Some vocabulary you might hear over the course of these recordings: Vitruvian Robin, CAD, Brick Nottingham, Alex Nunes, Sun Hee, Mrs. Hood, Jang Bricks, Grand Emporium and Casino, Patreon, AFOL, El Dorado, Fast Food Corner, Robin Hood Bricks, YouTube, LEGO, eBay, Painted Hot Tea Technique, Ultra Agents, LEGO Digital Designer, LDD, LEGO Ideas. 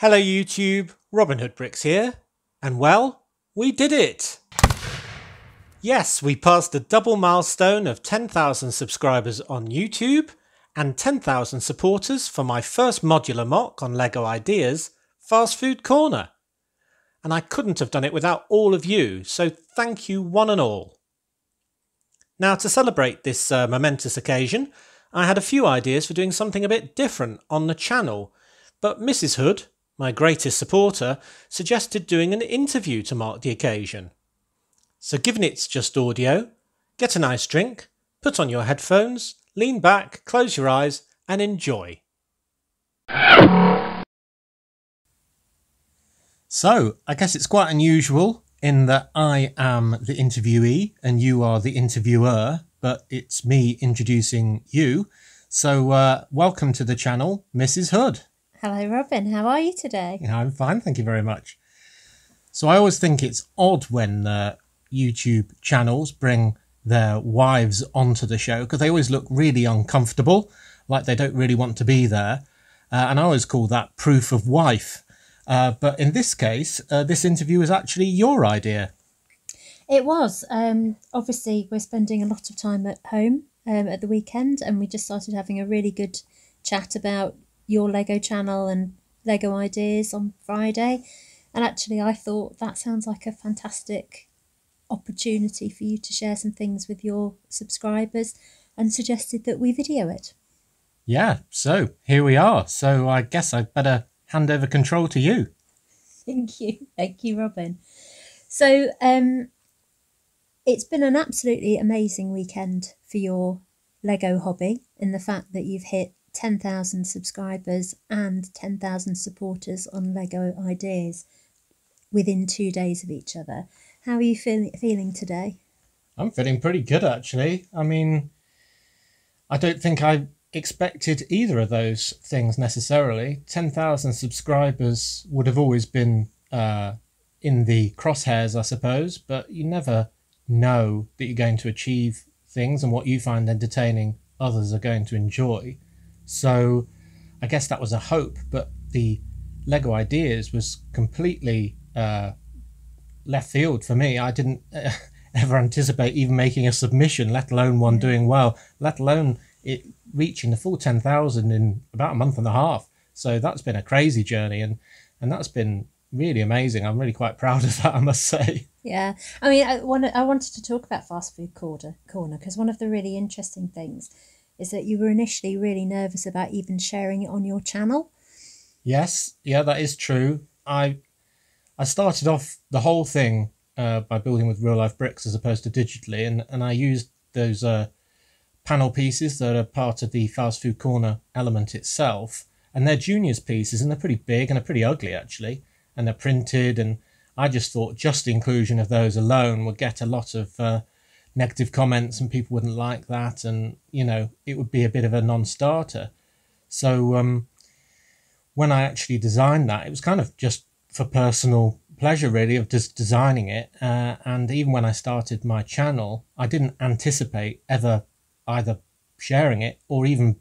Hello YouTube, Robin Hood Bricks here, and well, we did it! Yes, we passed the double milestone of 10,000 subscribers on YouTube and 10,000 supporters for my first modular mock on LEGO Ideas, Fast Food Corner. And I couldn't have done it without all of you, so thank you one and all. Now, to celebrate this momentous occasion, I had a few ideas for doing something a bit different on the channel, but Mrs. Hood, my greatest supporter, suggested doing an interview to mark the occasion. So given it's just audio, get a nice drink, put on your headphones, lean back, close your eyes and enjoy. So, I guess it's quite unusual in that I am the interviewee and you are the interviewer, but it's me introducing you. So welcome to the channel, Mrs. Hood. Hello Robin, how are you today? Yeah, I'm fine, thank you very much. So I always think it's odd when YouTube channels bring their wives onto the show because they always look really uncomfortable, like they don't really want to be there. And I always call that proof of wife. But in this case, this interview is actually your idea. It was. Obviously, we're spending a lot of time at home at the weekend, and we just started having a really good chat about your LEGO channel and LEGO Ideas on Friday, and actually I thought that sounds like a fantastic opportunity for you to share some things with your subscribers, and suggested that we video it. Yeah, so here we are. So I guess I'd better hand over control to you. Thank you Robin. So it's been an absolutely amazing weekend for your LEGO hobby, in the fact that you've hit 10,000 subscribers and 10,000 supporters on LEGO Ideas within 2 days of each other. How are you feeling today? I'm feeling pretty good, actually. I mean, I don't think I expected either of those things necessarily. 10,000 subscribers would have always been in the crosshairs, I suppose, but you never know that you're going to achieve things, and what you find entertaining, others are going to enjoy. So I guess that was a hope, but the LEGO Ideas was completely left field for me. I didn't ever anticipate even making a submission, let alone one doing well, let alone it reaching the full 10,000 in about a month and a half. So that's been a crazy journey, and that's been really amazing. I'm really quite proud of that, I must say. Yeah, I mean, I wanted to talk about Fast Food Corner because one of the really interesting things is that you were initially really nervous about even sharing it on your channel. Yes, yeah, that is true. I started off the whole thing by building with real-life bricks as opposed to digitally, and I used those panel pieces that are part of the Fast Food Corner element itself, and they're juniors pieces, and they're pretty big and they're pretty ugly, actually, and they're printed, and I just thought just the inclusion of those alone would get a lot of negative comments and people wouldn't like that, and you know, it would be a bit of a non-starter. So when I actually designed that, it was kind of just for personal pleasure really, of just designing it, and even when I started my channel, I didn't anticipate ever either sharing it or even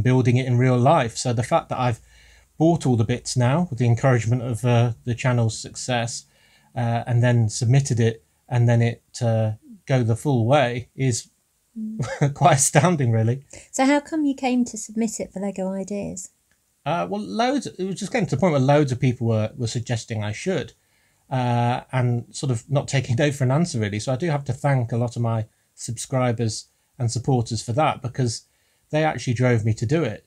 building it in real life. So the fact that I've bought all the bits now with the encouragement of the channel's success, and then submitted it, and then it go the full way is quite astounding really. So how come you came to submit it for LEGO Ideas? Well, loads. It was just getting to the point where loads of people were suggesting I should, and sort of not taking no for an answer really. So I do have to thank a lot of my subscribers and supporters for that, because they actually drove me to do it.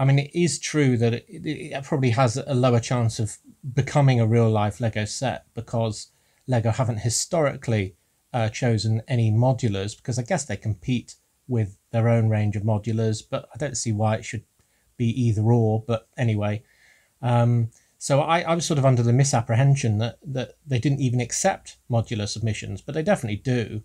I mean, it is true that it probably has a lower chance of becoming a real life LEGO set because LEGO haven't historically chosen any modulars, because I guess they compete with their own range of modulars, but I don't see why it should be either or. But anyway, so I was sort of under the misapprehension that they didn't even accept modular submissions, but they definitely do.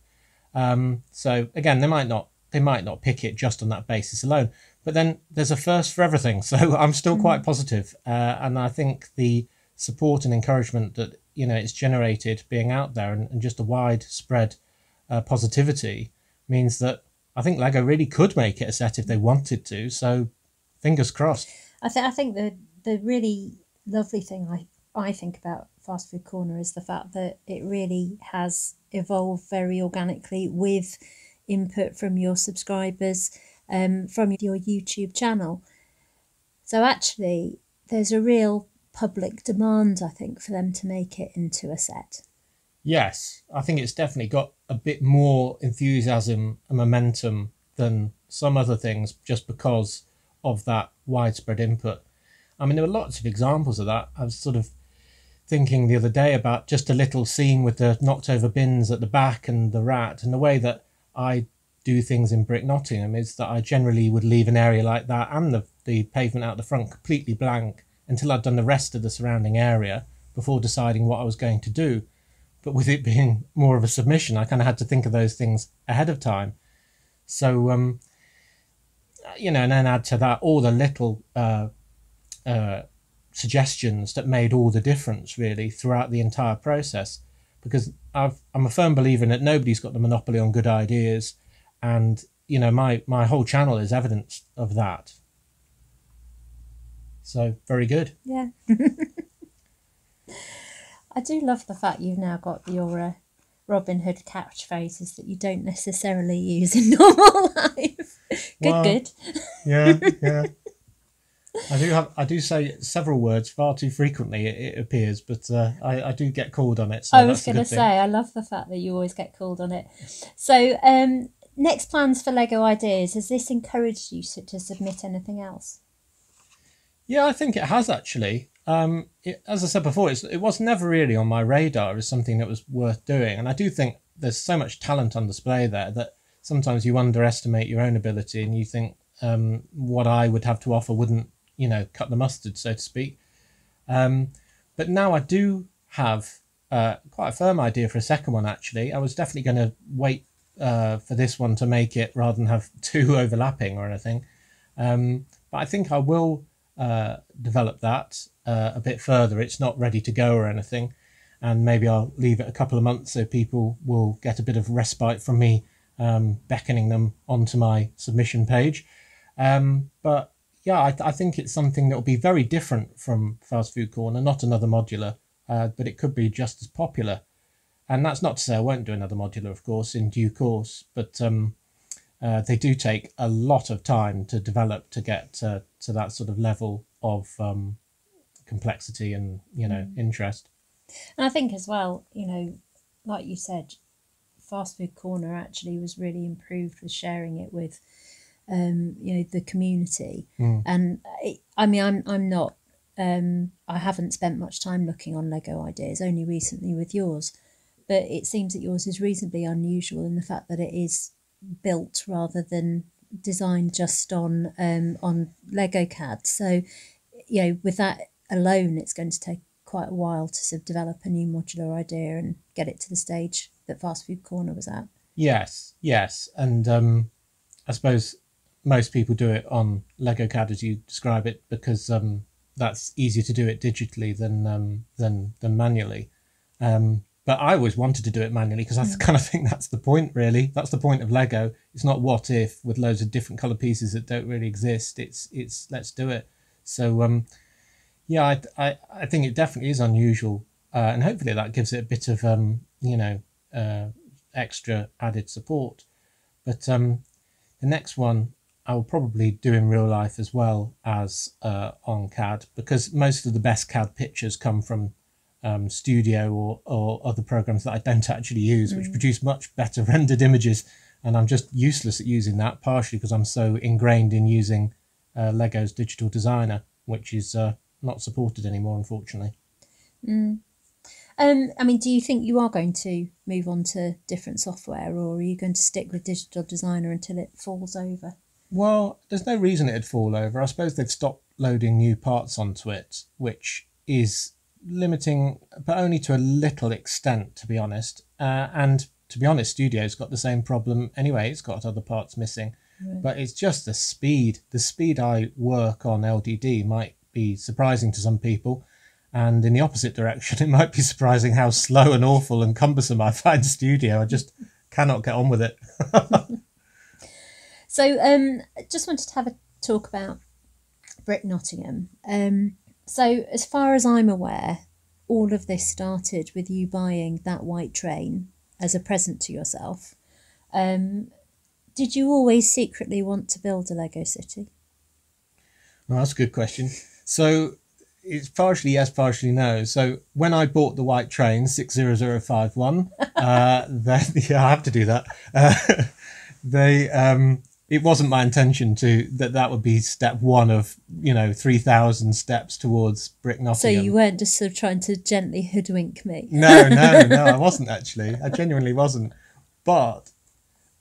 So again, they might not pick it just on that basis alone, but then there's a first for everything, so I'm still quite positive, and I think the support and encouragement that, you know, it's generated being out there, and just a widespread positivity means that I think LEGO really could make it a set if they wanted to. So fingers crossed. I think the really lovely thing I think about Fast Food Corner is the fact that it really has evolved very organically with input from your subscribers, from your YouTube channel. So actually there's a real public demand, I think, for them to make it into a set. Yes, I think it's definitely got a bit more enthusiasm and momentum than some other things just because of that widespread input. I mean, there were lots of examples of that. I was sort of thinking the other day about just a little scene with the knocked over bins at the back and the rat, and the way that I do things in Brick Nottingham is that I generally would leave an area like that and the pavement out the front completely blank until I'd done the rest of the surrounding area before deciding what I was going to do. But with it being more of a submission, I kind of had to think of those things ahead of time. So, you know, and then add to that all the little suggestions that made all the difference really throughout the entire process, because I'm a firm believer in that nobody's got the monopoly on good ideas. And, you know, my whole channel is evidence of that. So very good. Yeah. I do love the fact you've now got your Robin Hood catchphrases that you don't necessarily use in normal life. Good. Yeah, yeah. I do say several words far too frequently, it appears, but I do get called on it. So I was going to say, I love the fact that you always get called on it. So next plans for LEGO Ideas. Has this encouraged you to submit anything else? Yeah, I think it has actually. As I said before, it was never really on my radar as something that was worth doing. And I do think there's so much talent on display there that sometimes you underestimate your own ability and you think what I would have to offer wouldn't, you know, cut the mustard, so to speak. But now I do have quite a firm idea for a second one, actually. I was definitely going to wait for this one to make it rather than have two overlapping or anything. But I think I will develop that a bit further. It's not ready to go or anything. And maybe I'll leave it a couple of months so people will get a bit of respite from me beckoning them onto my submission page. But yeah, I think it's something that will be very different from Fast Food Corner, not another modular, but it could be just as popular. And that's not to say I won't do another modular, of course, in due course, but they do take a lot of time to develop to get to that sort of level of complexity and, you know, interest. And I think as well, you know, like you said, Fast Food Corner actually was really improved with sharing it with, you know, the community. And I mean, I'm not, I haven't spent much time looking on LEGO Ideas, only recently with yours. But it seems that yours is reasonably unusual in the fact that it is built rather than designed just on LEGO CAD. So, you know, with that alone, it's going to take quite a while to sort of develop a new modular idea and get it to the stage that Fast Food Corner was at. Yes, yes. And I suppose most people do it on LEGO CAD, as you describe it, because that's easier to do it digitally than manually. But I always wanted to do it manually because I kind of think that's the point, really. That's the point of LEGO. It's not what if with loads of different colour pieces that don't really exist. It's let's do it. So, yeah, I think it definitely is unusual. And hopefully that gives it a bit of, you know, extra added support. But the next one I will probably do in real life as well as on CAD, because most of the best CAD pictures come from Studio or other programs that I don't actually use, which produce much better rendered images. And I'm just useless at using that, partially because I'm so ingrained in using LEGO's digital designer, which is not supported anymore, unfortunately. I mean, do you think you are going to move on to different software, or are you going to stick with digital designer until it falls over? Well, there's no reason it'd fall over. I suppose they've stopped loading new parts onto it, which is limiting, but only to a little extent, to be honest. And to be honest, Studio's got the same problem anyway. It's got other parts missing, but it's just the speed. The speed I work on LDD might be surprising to some people, and in the opposite direction, it might be surprising how slow and awful and cumbersome I find Studio. I just cannot get on with it. So, just wanted to have a talk about Brick Nottingham. So as far as I'm aware, all of this started with you buying that white train as a present to yourself. Did you always secretly want to build a Lego city? Well, that's a good question. So it's partially yes, partially no. So when I bought the white train, 60051, yeah, I have to do that. It wasn't my intention to, that would be step one of, you know, 3,000 steps towards Brick Nottingham. So you weren't just sort of trying to gently hoodwink me? No, no, no, I wasn't actually. I genuinely wasn't. But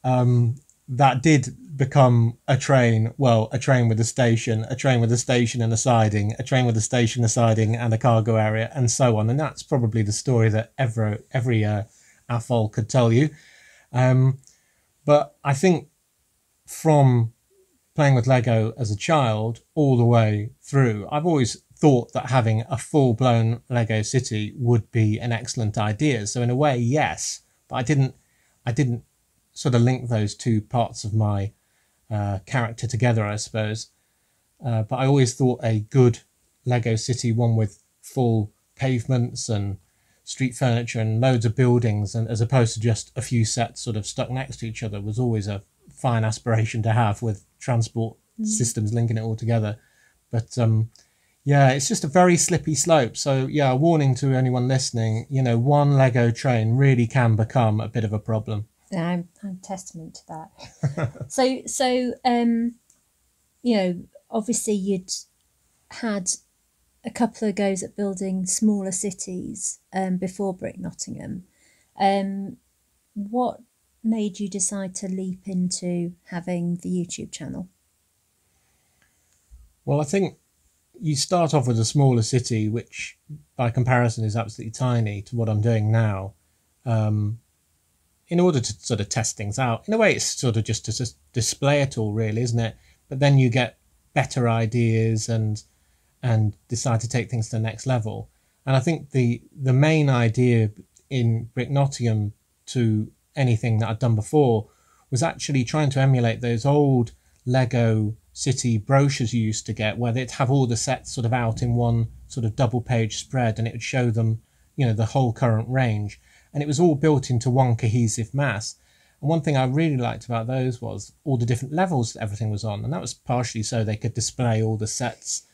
that did become a train, well, a train with a station, and a siding, a train with a station, a siding and a cargo area and so on. And that's probably the story that every AFOL could tell you. But I think from playing with Lego as a child all the way through, I've always thought that having a full-blown Lego city would be an excellent idea. So in a way, yes, but I didn't sort of link those two parts of my character together, I suppose. But I always thought a good Lego city, one with full pavements and street furniture and loads of buildings, and as opposed to just a few sets sort of stuck next to each other, was always a fine aspiration to have, with transport systems linking it all together. But yeah, it's just a very slippy slope. So yeah, a warning to anyone listening, you know, one Lego train really can become a bit of a problem. Yeah, I'm testament to that. So you know, obviously you'd had a couple of goes at building smaller cities before Brick Nottingham. What made you decide to leap into having the YouTube channel? Well, I think you start off with a smaller city, which by comparison is absolutely tiny to what I'm doing now, in order to sort of test things out. In a way, it's sort of just to display it all, really, isn't it? But then you get better ideas and decide to take things to the next level. And I think the main idea in Brick Nottingham to anything that I'd done before was actually trying to emulate those old Lego city brochures you used to get, where they'd have all the sets sort of out in one sort of double page spread, and it would show them, you know, the whole current range. And it was all built into one cohesive mass. And one thing I really liked about those was all the different levels that everything was on. And that was partially so they could display all the sets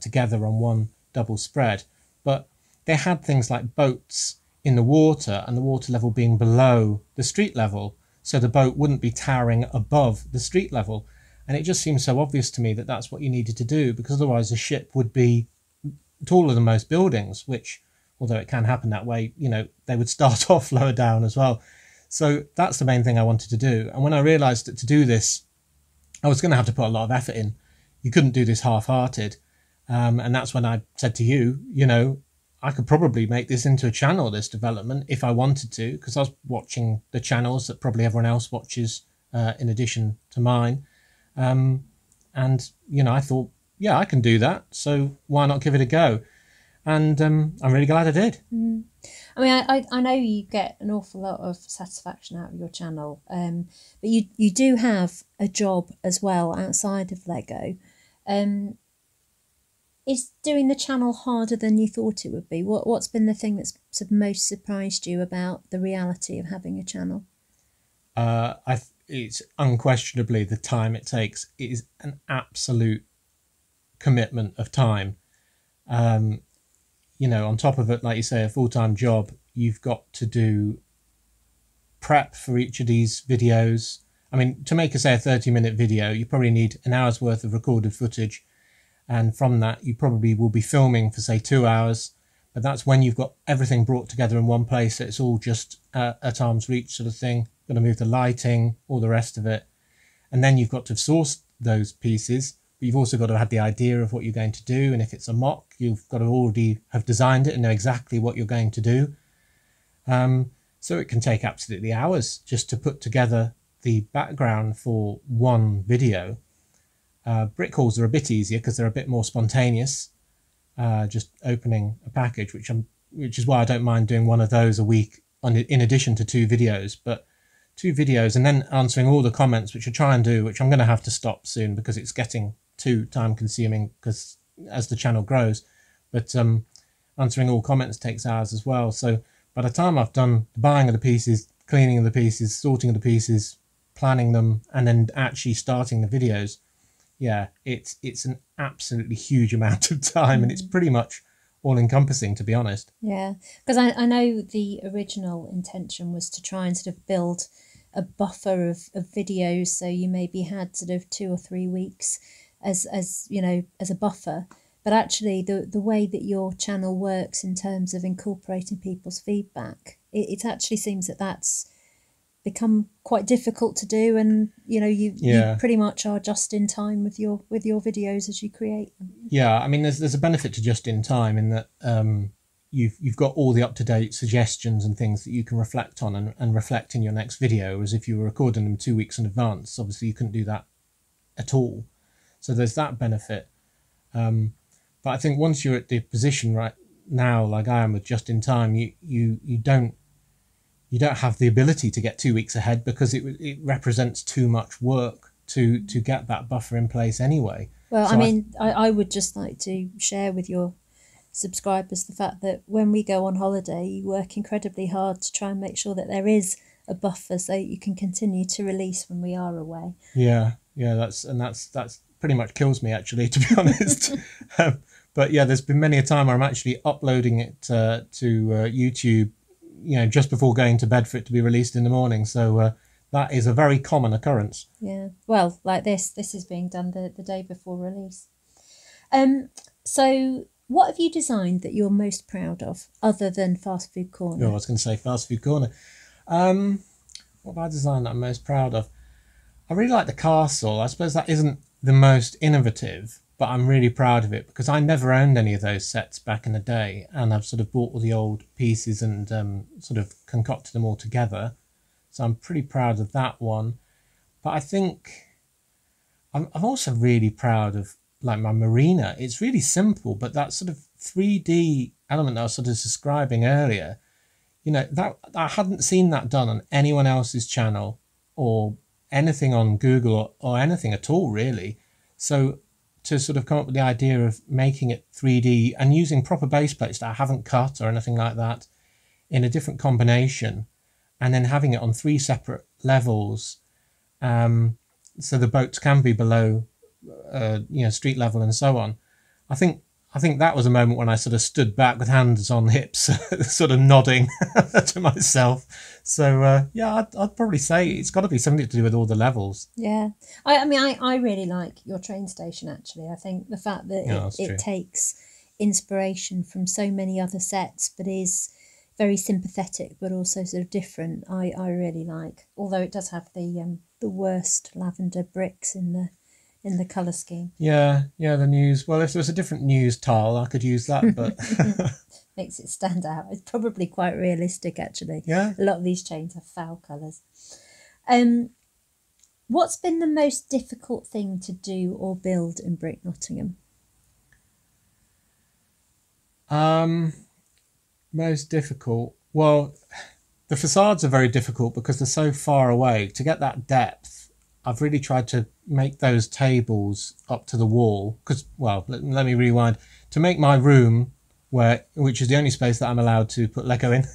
together on one double spread. But they had things like boats in the water, and the water level being below the street level, so the boat wouldn't be towering above the street level. And it just seemed so obvious to me that that's what you needed to do, because otherwise the ship would be taller than most buildings, which, although it can happen that way, you know, they would start off lower down as well. So that's the main thing I wanted to do. And when I realised that to do this, I was going to have to put a lot of effort in. You couldn't do this half-hearted. And that's when I said to you, you know, I could probably make this into a channel, this development, if I wanted to, because I was watching the channels that probably everyone else watches in addition to mine. And, you know, I thought, yeah, I can do that. So why not give it a go? And I'm really glad I did. Mm. I mean, I know you get an awful lot of satisfaction out of your channel, but you do have a job as well outside of Lego. Is doing the channel harder than you thought it would be? What's been the thing that's most surprised you about the reality of having a channel? It's unquestionably the time it takes. It is an absolute commitment of time. You know, on top of it, like you say, a full-time job, you've got to do prep for each of these videos. I mean, to make, say, a 30-minute video, you probably need an hour's worth of recorded footage. And from that, you probably will be filming for, say, 2 hours. But that's when you've got everything brought together in one place. So it's all just at arm's reach sort of thing. Got to move the lighting, all the rest of it. And then you've got to have sourced those pieces. But you've also got to have the idea of what you're going to do. And if it's a mock, you've got to already have designed it and know exactly what you're going to do. So it can take absolutely hours just to put together the background for one video. Brick hauls are a bit easier because they're a bit more spontaneous, just opening a package, which is why I don't mind doing one of those a week in addition to two videos. But two videos and then answering all the comments, which I try and do, which I'm going to have to stop soon because it's getting too time consuming, because as the channel grows. But answering all comments takes hours as well. So by the time I've done the buying of the pieces, cleaning of the pieces, sorting of the pieces, planning them, and then actually starting the videos, yeah, it's an absolutely huge amount of time, and it's pretty much all-encompassing, to be honest. Yeah, because I know the original intention was to try and sort of build a buffer of videos, so you maybe had sort of 2 or 3 weeks as you know, as a buffer. But actually, the way that your channel works in terms of incorporating people's feedback, it actually seems that that's become quite difficult to do, and you know, you pretty much are just in time with your videos as you create them. Yeah, I mean, there's a benefit to just in time in that you've got all the up-to-date suggestions and things that you can reflect on and reflect in your next video, as if you were recording them 2 weeks in advance. Obviously you couldn't do that at all, so there's that benefit. But I think once you're at the position right now, like I am with just in time, you don't have the ability to get 2 weeks ahead, because it represents too much work to get that buffer in place anyway. Well, so I mean, I would just like to share with your subscribers the fact that when we go on holiday, you work incredibly hard to try and make sure that there is a buffer so you can continue to release when we are away. Yeah, that's pretty much kills me, actually, to be honest. But yeah, there's been many a time where I'm actually uploading it to YouTube, you know, just before going to bed for it to be released in the morning. So that is a very common occurrence. Yeah, well, like this is being done the day before release. So what have you designed that you're most proud of, other than Fast Food Corner? Oh, I was going to say Fast Food Corner. What have I designed that I'm most proud of? I really like the castle. I suppose that isn't the most innovative, but I'm really proud of it because I never owned any of those sets back in the day, and I've sort of bought all the old pieces and sort of concocted them all together. So I'm pretty proud of that one. But I think I'm also really proud of like my marina. It's really simple, but that sort of 3D element that I was sort of describing earlier, you know, that I hadn't seen that done on anyone else's channel or anything on Google or anything at all, really. So to sort of come up with the idea of making it 3D and using proper base plates that I haven't cut or anything like that in a different combination, and then having it on 3 separate levels, so the boats can be below, you know, street level and so on. I think that was a moment when I sort of stood back with hands on hips, sort of nodding to myself. So yeah, I'd probably say it's got to be something to do with all the levels. Yeah, I mean, I really like your train station, actually. I think the fact that it takes inspiration from so many other sets, but is very sympathetic, but also sort of different. I really like, although it does have the worst lavender bricks in the colour scheme. Yeah, the news. Well, if there was a different news tile, I could use that, but... Makes it stand out. It's probably quite realistic, actually. Yeah. A lot of these chains have foul colours. What's been the most difficult thing to do or build in Brick Nottingham? Most difficult? Well, the facades are very difficult because they're so far away. To get that depth, I've really tried to make those tables up to the wall because, well, let me rewind. To make my room, which is the only space that I'm allowed to put Lego in,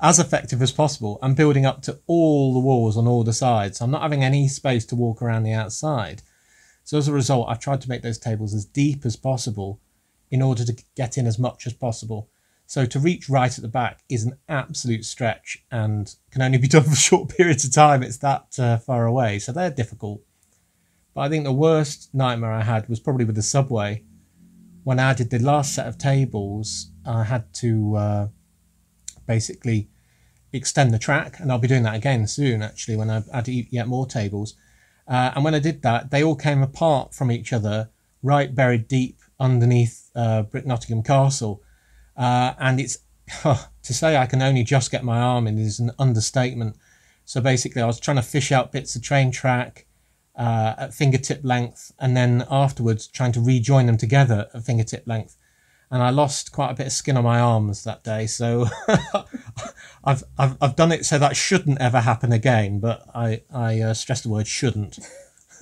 as effective as possible, I'm building up to all the walls on all the sides. So I'm not having any space to walk around the outside. So as a result, I've tried to make those tables as deep as possible in order to get in as much as possible. So to reach right at the back is an absolute stretch and can only be done for short periods of time. It's that far away. So they're difficult. But I think the worst nightmare I had was probably with the subway. When I did the last set of tables, I had to basically extend the track. And I'll be doing that again soon, actually, when I had to eat yet more tables. And when I did that, they all came apart from each other, right buried deep underneath Brick Nottingham Castle. And it's, to say I can only just get my arm in is an understatement. So basically I was trying to fish out bits of train track at fingertip length, and then afterwards trying to rejoin them together at fingertip length. And I lost quite a bit of skin on my arms that day. So I've done it so that shouldn't ever happen again. But I stress the word shouldn't.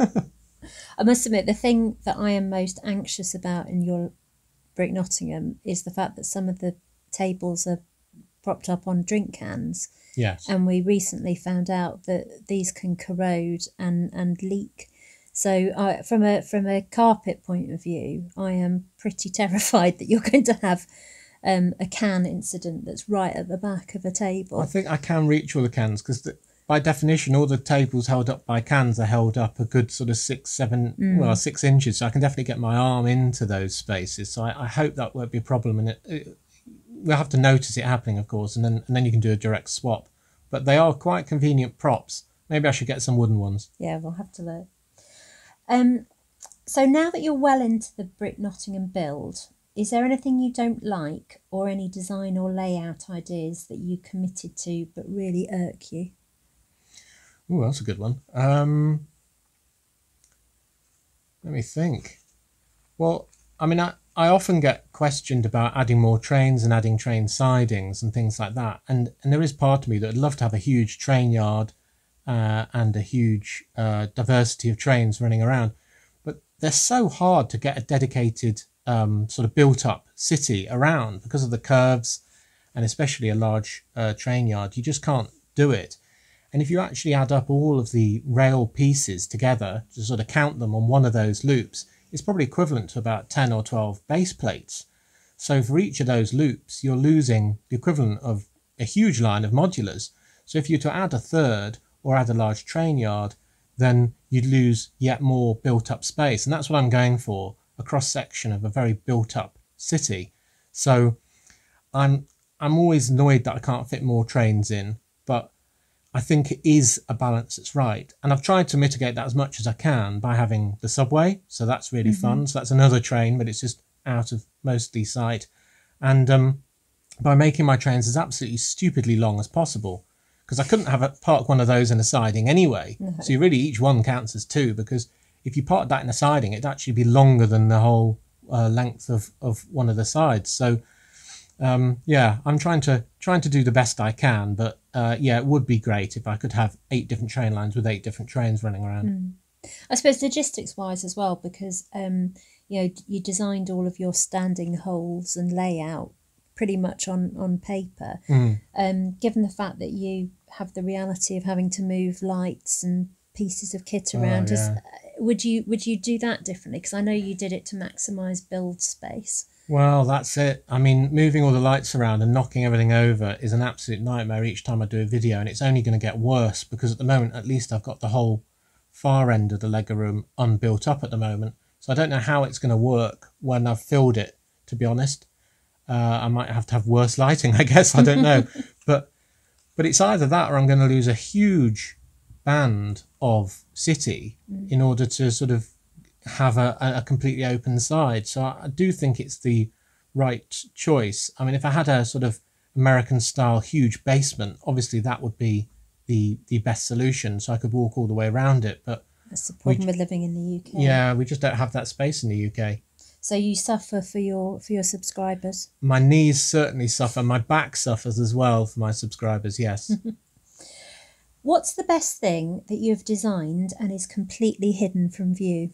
I must admit, the thing that I am most anxious about in your Brick Nottingham is the fact that some of the tables are propped up on drink cans. Yes. And we recently found out that these can corrode and leak. So from a carpet point of view, I am pretty terrified that you're going to have a can incident that's right at the back of a table. I think I can reach all the cans because by definition, all the tables held up by cans are held up a good sort of 6 inches. So I can definitely get my arm into those spaces. So I hope that won't be a problem. And we'll have to notice it happening, of course, and then you can do a direct swap. But they are quite convenient props. Maybe I should get some wooden ones. Yeah, we'll have to look. So now that you're well into the Brick Nottingham build, is there anything you don't like or any design or layout ideas that you committed to but really irk you? Oh, that's a good one. Let me think. Well, I mean, I often get questioned about adding more trains and adding train sidings and things like that. And there is part of me that would love to have a huge train yard and a huge diversity of trains running around. But they're so hard to get a dedicated sort of built-up city around because of the curves and especially a large train yard. You just can't do it. And if you actually add up all of the rail pieces together to sort of count them on one of those loops, it's probably equivalent to about 10 or 12 base plates. So for each of those loops, you're losing the equivalent of a huge line of modulars. So if you were to add a third or add a large train yard, then you'd lose yet more built-up space. And that's what I'm going for, a cross-section of a very built-up city. So I'm always annoyed that I can't fit more trains in, but I think it is a balance that's right. And I've tried to mitigate that as much as I can by having the subway, so that's really fun. So that's another train, but it's just out of mostly sight. And by making my trains as absolutely stupidly long as possible, because I couldn't have park one of those in a siding anyway. Mm-hmm. So you really, each one counts as two, because if you park that in a siding, it'd actually be longer than the whole length of one of the sides. So yeah, I'm trying to do the best I can, but yeah, it would be great if I could have 8 different train lines with 8 different trains running around. I suppose logistics wise as well, because you know, you designed all of your standing holes and layout pretty much on paper. Given the fact that you have the reality of having to move lights and pieces of kit around, would you do that differently? Because I know you did it to maximize build space. Well, that's it. I mean, moving all the lights around and knocking everything over is an absolute nightmare each time I do a video, and it's only going to get worse because at the moment, at least I've got the whole far end of the Lego room unbuilt up at the moment, so I don't know how it's going to work when I've filled it, to be honest. I might have to have worse lighting, I guess. I don't know. but it's either that or I'm going to lose a huge band of city in order to sort of have a completely open side. So I do think it's the right choice. I mean, if I had a sort of American-style huge basement, obviously that would be the best solution, so I could walk all the way around it. But that's the problem with living in the UK. Yeah, we just don't have that space in the UK. So you suffer for your subscribers. My knees certainly suffer. My back suffers as well for my subscribers, yes. What's the best thing that you've designed and is completely hidden from view?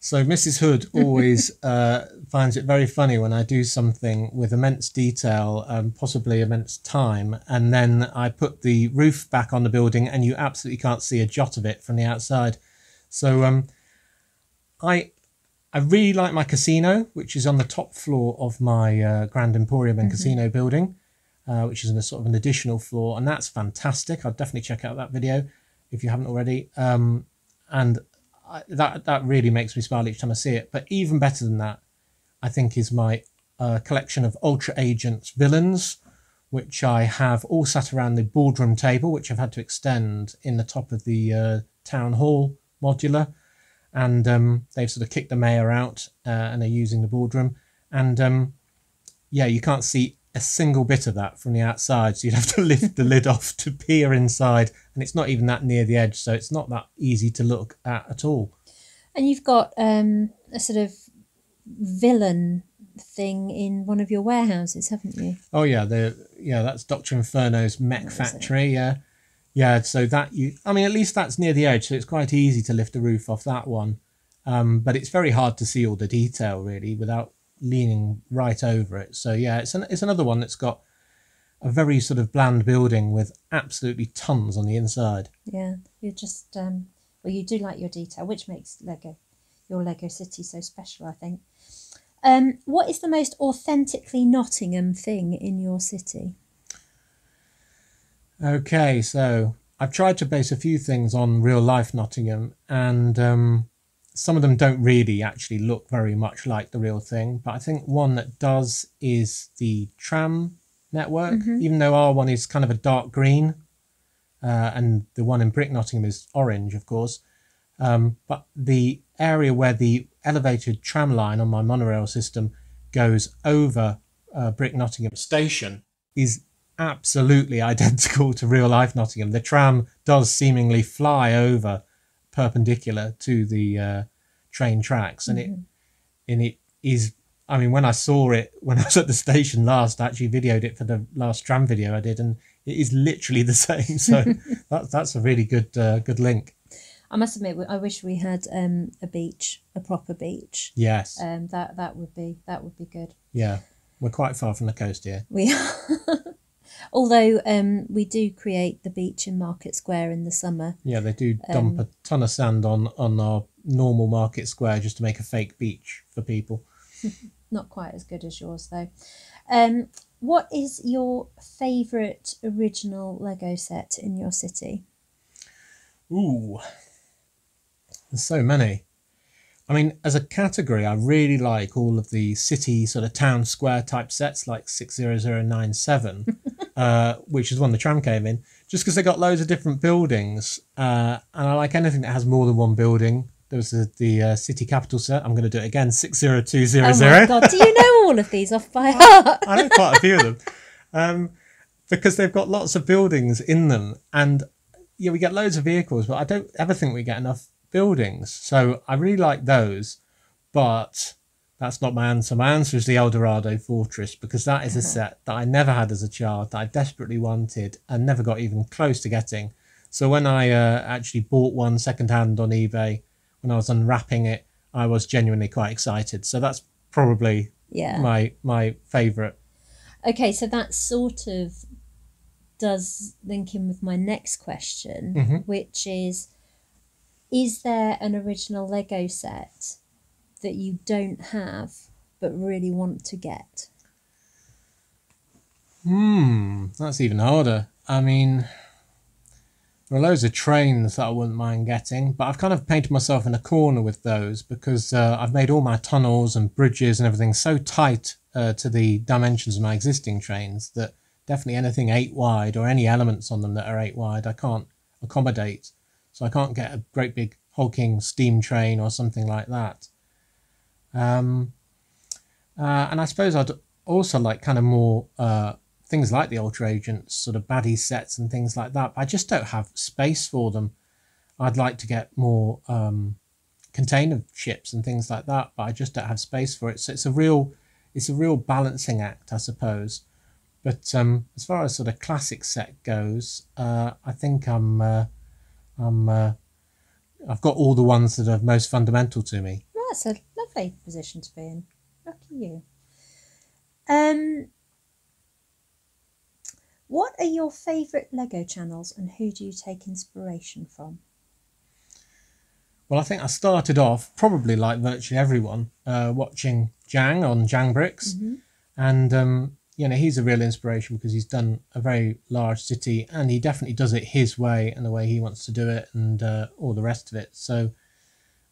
So Mrs. Hood always finds it very funny when I do something with immense detail, possibly immense time, and then I put the roof back on the building and you absolutely can't see a jot of it from the outside. So I really like my casino, which is on the top floor of my Grand Emporium and Casino building, which is in a sort of an additional floor. And that's fantastic. I'll definitely check out that video if you haven't already. And that really makes me smile each time I see it. But even better than that, I think, is my collection of Ultra Agents villains, which I have all sat around the boardroom table, which I've had to extend in the top of the town hall modular. And they've sort of kicked the mayor out and they're using the boardroom. And yeah, you can't see a single bit of that from the outside. So you'd have to lift the lid off to peer inside. And it's not even that near the edge. So it's not that easy to look at all. And you've got a sort of villain thing in one of your warehouses, haven't you? Oh, yeah. That's Dr. Inferno's mech factory. Yeah. Yeah, so that I mean, at least that's near the edge, so it's quite easy to lift the roof off that one. But it's very hard to see all the detail really without leaning right over it. So yeah, it's another one that's got a very sort of bland building with absolutely tons on the inside. Yeah, you're just, well, you do like your detail, which makes LEGO, your LEGO city so special, I think. What is the most authentically Nottingham thing in your city? Okay, so I've tried to base a few things on real life Nottingham, and some of them don't really actually look very much like the real thing, but I think one that does is the tram network, even though our one is kind of a dark green, and the one in Brick Nottingham is orange, of course. But the area where the elevated tram line on my monorail system goes over Brick Nottingham station is absolutely identical to real life Nottingham. The tram does seemingly fly over perpendicular to the train tracks, and it is, I mean, when I saw it, when I was at the station last, I actually videoed it for the last tram video I did, and it is literally the same. So that's a really good good link. I must admit, I wish we had a beach, a proper beach. Yes. That would be good. Yeah, we're quite far from the coast here. We are. Although we do create the beach in Market Square in the summer. Yeah, they do dump a ton of sand on our normal Market Square just to make a fake beach for people. Not quite as good as yours though. What is your favourite original LEGO set in your city? Ooh, there's so many. I mean, as a category, I really like all of the city sort of town square type sets like 60097, which is one the tram came in, just because they got loads of different buildings. And I like anything that has more than one building. There was the city capital set. I'm going to do it again, 60200. Oh my God, do you know all of these off by heart? I know quite a few of them, because they've got lots of buildings in them. And yeah, we get loads of vehicles, but I don't ever think we get enough buildings. So I really like those, but that's not my answer. My answer is the El Dorado Fortress, because that is a set that I never had as a child, that I desperately wanted and never got even close to getting. So when I actually bought one secondhand on eBay, when I was unwrapping it, I was genuinely quite excited. So that's probably my favourite. Okay, so that sort of does link in with my next question, which is there an original LEGO set that you don't have but really want to get? That's even harder. I mean, there are loads of trains that I wouldn't mind getting, but I've kind of painted myself in a corner with those because I've made all my tunnels and bridges and everything so tight to the dimensions of my existing trains that definitely anything 8 wide or any elements on them that are 8 wide, I can't accommodate. So I can't get a great big hulking steam train or something like that. And I suppose I'd also like kind of more things like the Ultra Agents, sort of baddie sets and things like that, but I just don't have space for them. I'd like to get more container ships and things like that, but I just don't have space for it. So it's a real balancing act, I suppose. But as far as sort of classic set goes, I think I've got all the ones that are most fundamental to me. Well, that's a lovely position to be in. Lucky you. What are your favourite LEGO channels and who do you take inspiration from? Well, I think I started off, probably like virtually everyone, watching Jang on Jang Bricks. And, you know, he's a real inspiration because he's done a very large city and he definitely does it his way and the way he wants to do it and all the rest of it. So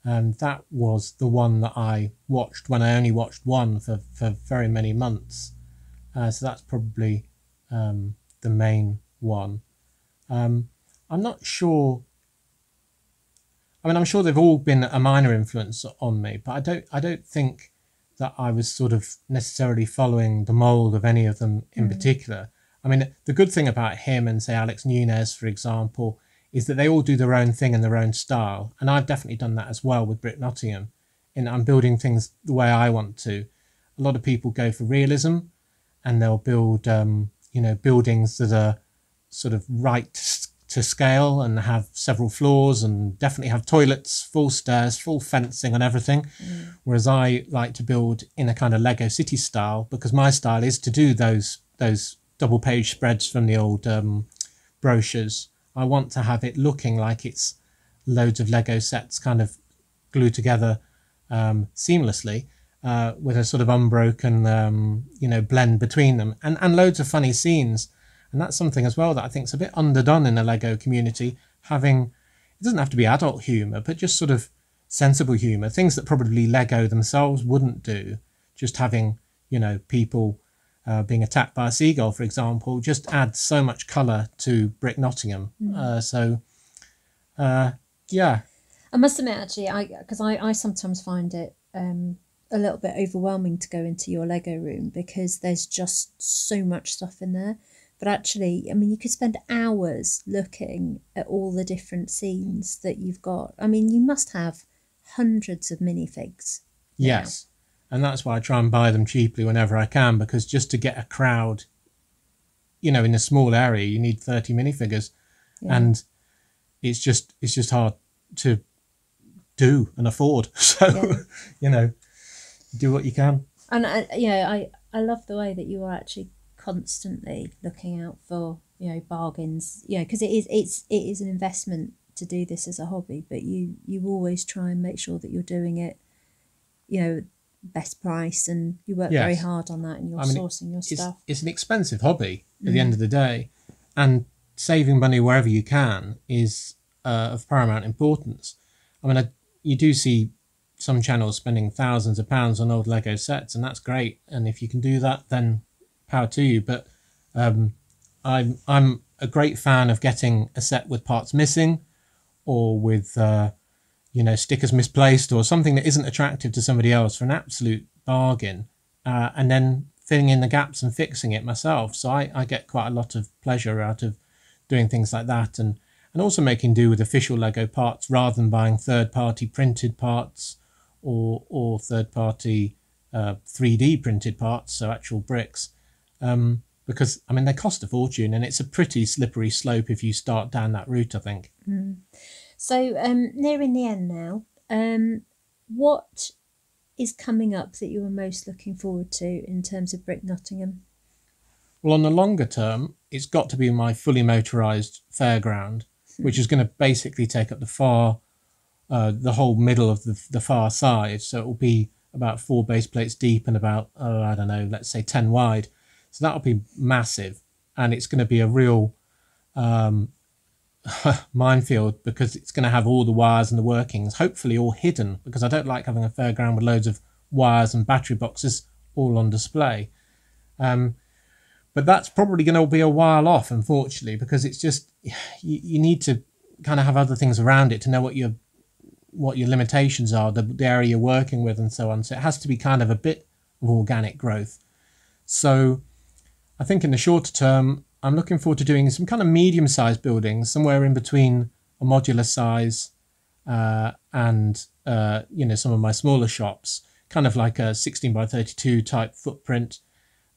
that was the one that I watched when I only watched one for very many months. So that's probably... the main one. I'm not sure. I mean, I'm sure they've all been a minor influence on me, but I don't think that I was sort of necessarily following the mold of any of them in particular. I mean, the good thing about him and say Alex Nunes, for example, is that they all do their own thing in their own style. And I've definitely done that as well with Brick Nottingham, and I'm building things the way I want to. A lot of people go for realism and they'll build, you know, buildings that are sort of right to scale and have several floors and definitely have toilets, full stairs, full fencing and everything. Mm. Whereas I like to build in a kind of Lego City style, because my style is to do those double page spreads from the old brochures. I want to have it looking like it's loads of Lego sets kind of glued together seamlessly with a sort of unbroken, you know, blend between them, and loads of funny scenes. And that's something as well that I think is a bit underdone in the Lego community, having, it doesn't have to be adult humour, but just sort of sensible humour, things that probably Lego themselves wouldn't do. Just having, you know, people being attacked by a seagull, for example, just adds so much colour to Brick Nottingham. Mm. Yeah. I must admit, actually, because I sometimes find it a little bit overwhelming to go into your Lego room, because there's just so much stuff in there. But actually, I mean, you could spend hours looking at all the different scenes that you've got. I mean, you must have hundreds of minifigs. Yes. Now. And that's why I try and buy them cheaply whenever I can, because just to get a crowd, you know, in a small area, you need 30 minifigures. Yeah. And it's just hard to do and afford. So, yeah. You know, do what you can. And, I love the way that you are actually constantly looking out for, you know, bargains, you know, because it is an investment to do this as a hobby, but you always try and make sure that you're doing it, you know, best price, and you work yes. very hard on that, and you're sourcing your stuff. It's an expensive hobby at the end of the day, and saving money wherever you can is of paramount importance. I mean, you do see some channels spending thousands of pounds on old Lego sets, and that's great, and if you can do that, then power to you. But I'm a great fan of getting a set with parts missing, or with you know, stickers misplaced, or something that isn't attractive to somebody else, for an absolute bargain, and then filling in the gaps and fixing it myself. So I get quite a lot of pleasure out of doing things like that, and also making do with official Lego parts rather than buying third-party printed parts or third-party 3D printed parts, so actual bricks. Because, I mean, they cost a fortune, and it's a pretty slippery slope if you start down that route, I think. Mm. So nearing the end now, what is coming up that you are most looking forward to in terms of Brick Nottingham? Well, on the longer term, it's got to be my fully motorised fairground, which is going to basically take up the whole middle of the far side. So it will be about 4 base plates deep and about, oh, I don't know, let's say 10 wide. So that'll be massive, and it's going to be a real minefield, because it's going to have all the wires and the workings, hopefully all hidden, because I don't like having a fairground with loads of wires and battery boxes all on display. But that's probably going to be a while off, unfortunately, because it's just, you need to kind of have other things around it to know what your limitations are, the area you're working with and so on. So it has to be kind of a bit of organic growth. So I think in the shorter term, I'm looking forward to doing some kind of medium-sized buildings, somewhere in between a modular size and you know, some of my smaller shops, kind of like a 16 by 32 type footprint.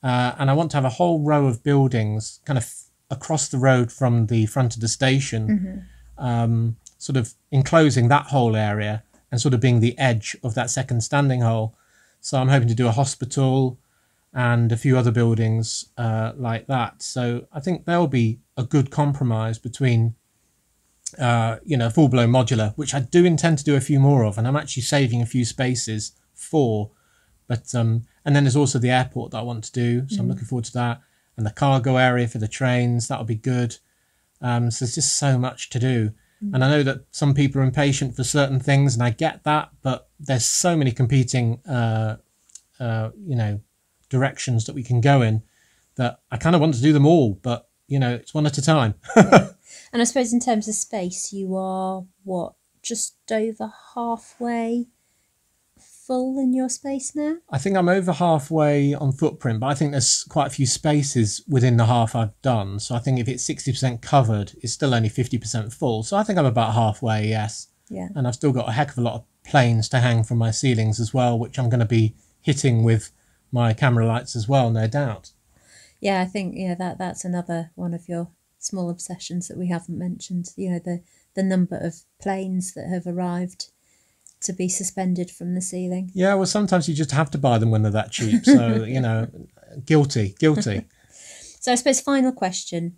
And I want to have a whole row of buildings kind of across the road from the front of the station, mm-hmm. Sort of enclosing that whole area and sort of being the edge of that second standing hole. So I'm hoping to do a hospital and a few other buildings like that. So I think there'll be a good compromise between, you know, full-blown modular, which I do intend to do a few more of, and I'm actually saving a few spaces for. But and then there's also the airport that I want to do, so I'm looking forward to that, and the cargo area for the trains, that'll be good. So there's just so much to do. And I know that some people are impatient for certain things, and I get that, but there's so many competing, you know, directions that we can go in that I kind of want to do them all, but you know, it's one at a time. Yeah. And I suppose in terms of space, you are what, just over halfway full in your space now? I think I'm over halfway on footprint, but I think there's quite a few spaces within the half I've done, so I think if it's 60% covered, it's still only 50% full, so I think I'm about halfway. Yes. Yeah. And I've still got a heck of a lot of planes to hang from my ceilings as well, which I'm going to be hitting with my camera lights as well, no doubt. Yeah, I think, yeah, that's another one of your small obsessions that we haven't mentioned. You know, the number of planes that have arrived to be suspended from the ceiling. Yeah, well, sometimes you just have to buy them when they're that cheap. So, you know, guilty. So I suppose final question,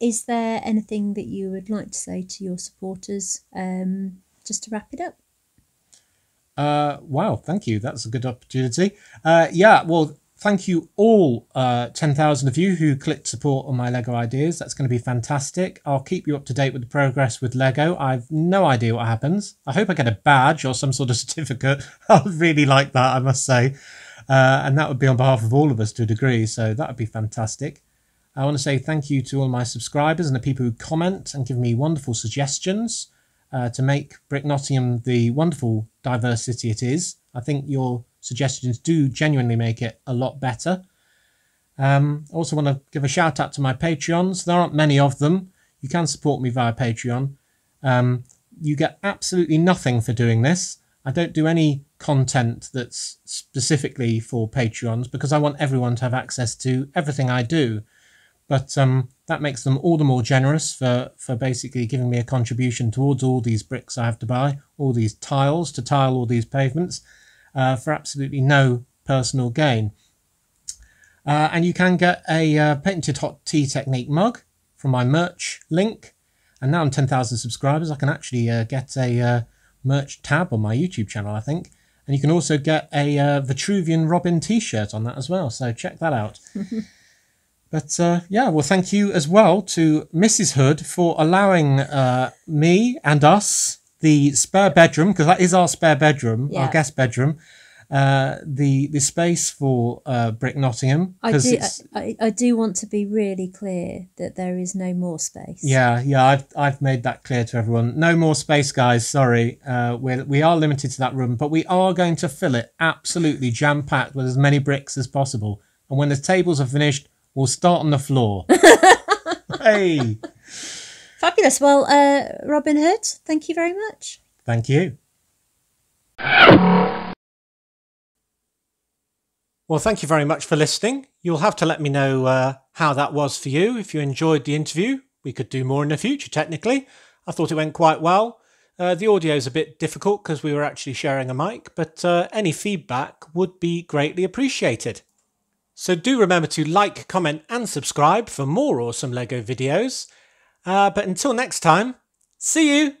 is there anything that you would like to say to your supporters just to wrap it up? Wow, thank you. That's a good opportunity. Yeah, well, thank you all 10,000 of you who clicked support on my LEGO Ideas. That's going to be fantastic. I'll keep you up to date with the progress with LEGO. I've no idea what happens. I hope I get a badge or some sort of certificate. I would really like that, I must say. And that would be on behalf of all of us to a degree, so that would be fantastic. I want to say thank you to all my subscribers and the people who comment and give me wonderful suggestions to make Brick Nottingham the wonderful diverse city it is. I think your suggestions do genuinely make it a lot better. I also want to give a shout out to my Patreons. There aren't many of them. You can support me via Patreon. You get absolutely nothing for doing this. I don't do any content that's specifically for Patreons because I want everyone to have access to everything I do. But that makes them all the more generous for basically giving me a contribution towards all these bricks I have to buy, all these tiles to tile all these pavements for absolutely no personal gain. And you can get a Painted Hot Tea Technique mug from my merch link. And now I'm 10,000 subscribers. I can actually get a merch tab on my YouTube channel, I think. And you can also get a Vitruvian Robin t-shirt on that as well. So check that out. But yeah, well, thank you as well to Mrs. Hood for allowing me and us the spare bedroom, because that is our spare bedroom, yeah. Our guest bedroom, the space for Brick Nottingham. I do want to be really clear that there is no more space. Yeah, I've made that clear to everyone. No more space, guys, sorry. We are limited to that room, but we are going to fill it absolutely jam-packed with as many bricks as possible. And when the tables are finished, we'll start on the floor. Hey! Fabulous. Well, Robin Hood, thank you very much. Thank you. Well, thank you very much for listening. You'll have to let me know how that was for you. If you enjoyed the interview, we could do more in the future, technically. I thought it went quite well. The audio's a bit difficult because we were actually sharing a mic, but any feedback would be greatly appreciated. So do remember to like, comment and subscribe for more awesome LEGO videos. But until next time, see you!